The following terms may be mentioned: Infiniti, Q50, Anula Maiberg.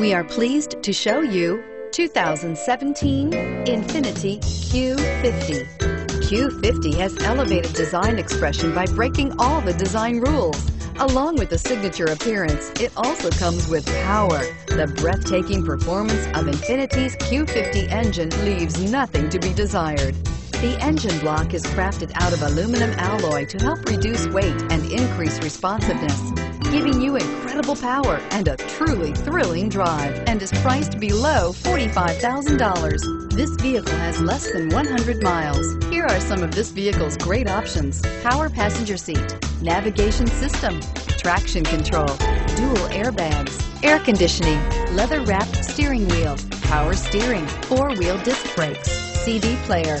We are pleased to show you 2017 Infiniti Q50. Q50 has elevated design expression by breaking all the design rules. Along with the signature appearance, it also comes with power. The breathtaking performance of Infiniti's Q50 engine leaves nothing to be desired. The engine block is crafted out of aluminum alloy to help reduce weight and increase responsiveness, giving you incredible power and a truly thrilling drive, and is priced below $45,000. This vehicle has less than 100 miles. Here are some of this vehicle's great options: power passenger seat, navigation system, traction control, dual airbags, air conditioning, leather-wrapped steering wheel, power steering, four-wheel disc brakes, CD player,